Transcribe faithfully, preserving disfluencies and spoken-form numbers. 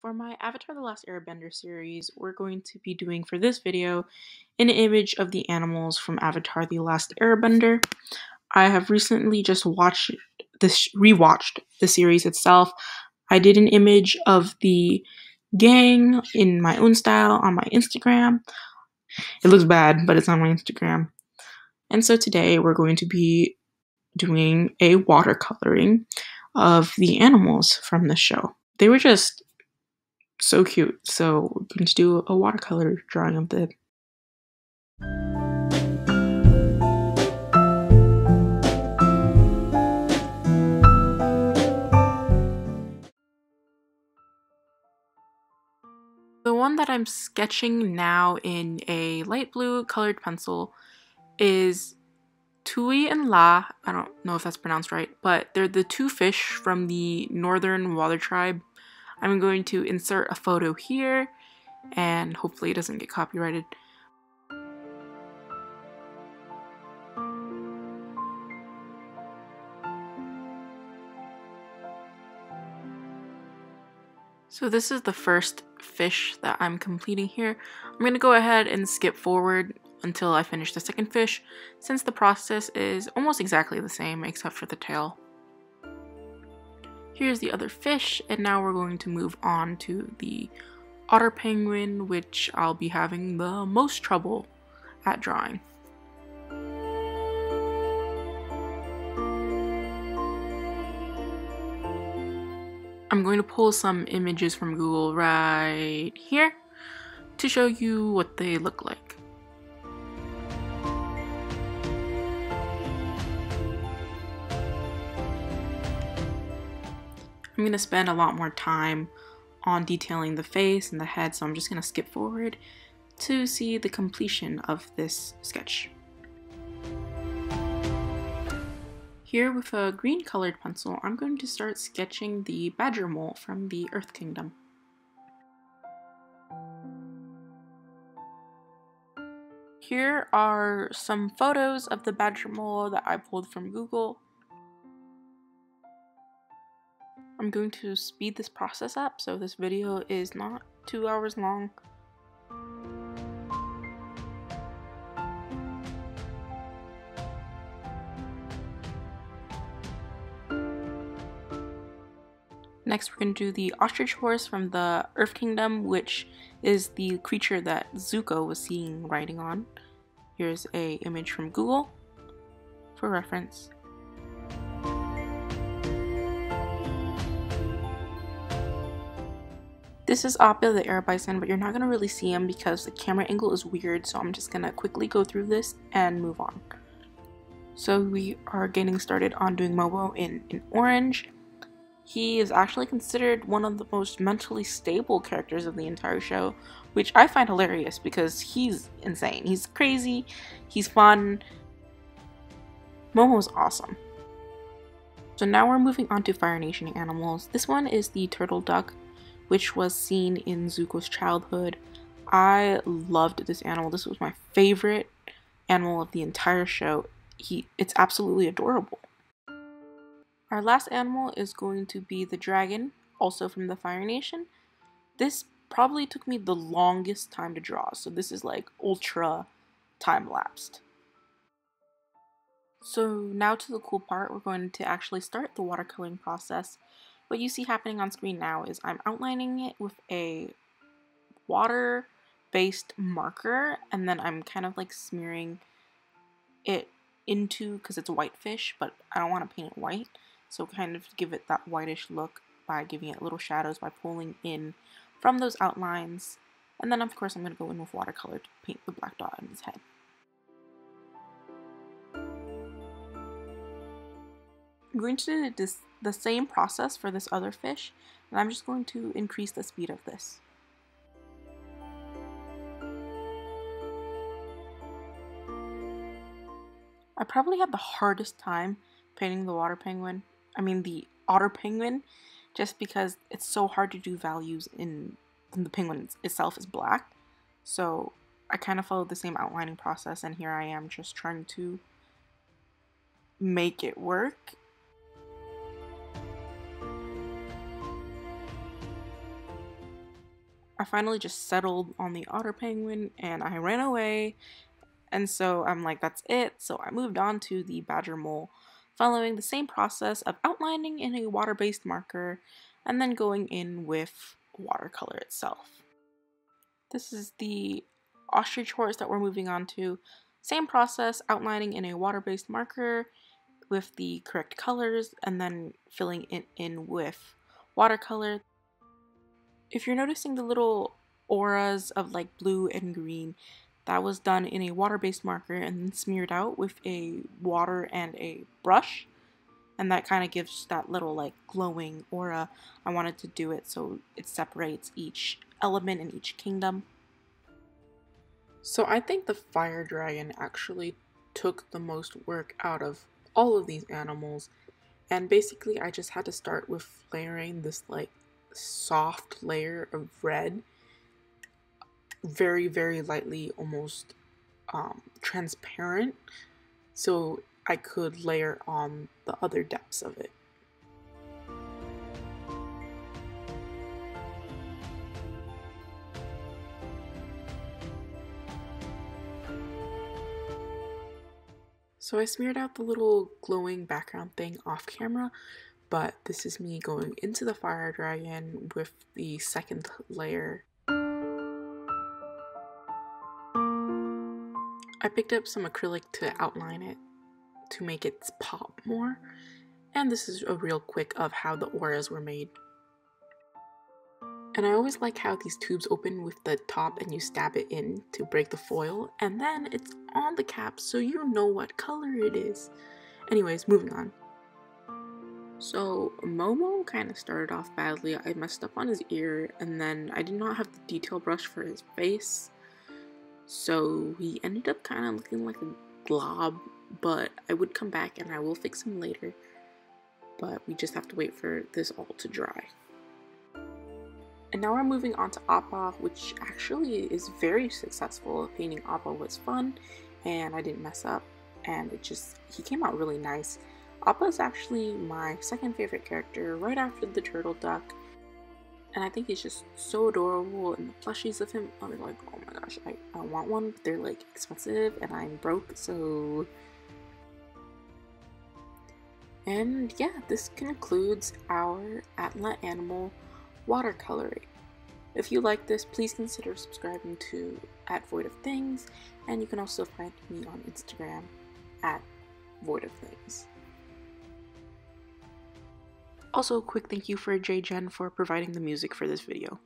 For my Avatar: The Last Airbender series, we're going to be doing for this video an image of the animals from Avatar: The Last Airbender. I have recently just watched this, rewatched the series itself. I did an image of the gang in my own style on my Instagram. It looks bad, but it's on my Instagram. And so today we're going to be doing a watercoloring of the animals from the show. They were just so cute, so we're going to do a watercolor drawing of them. The one that I'm sketching now in a light blue colored pencil is Tui and La. I don't know if that's pronounced right, but they're the two fish from the northern water tribe. I'm going to insert a photo here, and hopefully it doesn't get copyrighted. So this is the first fish that I'm completing here. I'm going to go ahead and skip forward until I finish the second fish, since the process is almost exactly the same except for the tail. Here's the other fish, and now we're going to move on to the otter penguin, which I'll be having the most trouble at drawing. I'm going to pull some images from Google right here to show you what they look like. I'm going to spend a lot more time on detailing the face and the head, so I'm just going to skip forward to see the completion of this sketch. Here with a green colored pencil, I'm going to start sketching the badger mole from the Earth Kingdom. Here are some photos of the badger mole that I pulled from Google. I'm going to speed this process up so this video is not two hours long. Next, we're going to do the ostrich horse from the Earth Kingdom, which is the creature that Zuko was seen riding on. Here's an image from Google for reference. This is Appa the air bison, but you're not going to really see him because the camera angle is weird, so I'm just going to quickly go through this and move on. So we are getting started on doing Momo in, in orange. He is actually considered one of the most mentally stable characters of the entire show, which I find hilarious because he's insane. He's crazy, he's fun. Momo's awesome. So now we're moving on to Fire Nation animals. This one is the turtle duck, which was seen in Zuko's childhood. I loved this animal. This was my favorite animal of the entire show. He, it's absolutely adorable. Our last animal is going to be the dragon, also from the Fire Nation. This probably took me the longest time to draw, so this is like ultra time-lapsed. So now to the cool part, we're going to actually start the watercoloring process. What you see happening on screen now is I'm outlining it with a water-based marker, and then I'm kind of like smearing it into, because it's whitefish, but I don't want to paint it white, so kind of give it that whitish look by giving it little shadows by pulling in from those outlines. And then of course I'm going to go in with watercolor to paint the black dot on his head. I'm going to do this, the same process for this other fish, and I'm just going to increase the speed of this. I probably had the hardest time painting the water penguin, I mean the otter penguin, just because it's so hard to do values in, in the penguin itself is black. So I kind of followed the same outlining process, and here I am just trying to make it work. I finally just settled on the otter penguin and I ran away, and so I'm like, that's it. So I moved on to the badger mole, following the same process of outlining in a water-based marker and then going in with watercolor itself. This is the ostrich horse that we're moving on to. Same process, outlining in a water-based marker with the correct colors and then filling it in with watercolor. If you're noticing the little auras of like blue and green, that was done in a water-based marker and then smeared out with a water and a brush, and that kind of gives that little like glowing aura. I wanted to do it so it separates each element in each kingdom. So I think the fire dragon actually took the most work out of all of these animals, and basically I just had to start with layering this like soft layer of red very very lightly, almost um, transparent, so I could layer on the other depths of it. So I smeared out the little glowing background thing off camera, but this is me going into the fire dragon with the second layer. I picked up some acrylic to outline it to make it pop more, and this is a real quick of how the auras were made. And I always like how these tubes open with the top and you stab it in to break the foil, and then it's on the cap so you know what color it is. Anyways, moving on. So Momo kind of started off badly. I messed up on his ear, and then I did not have the detail brush for his face, so he ended up kind of looking like a blob, but I would come back and I will fix him later, but we just have to wait for this all to dry. And now we're moving on to Appa, which actually is very successful. Painting Appa was fun, and I didn't mess up, and it just, he came out really nice. Appa is actually my second favorite character, right after the turtle duck, and I think he's just so adorable, and the plushies of him, I'm like, oh my gosh, I, I want one, but they're like expensive, and I'm broke, so... And yeah, this concludes our Atla animal watercoloring. If you like this, please consider subscribing to at Void of Things, and you can also find me on Instagram at Void of Things. Also, a quick thank you for JayJen for providing the music for this video.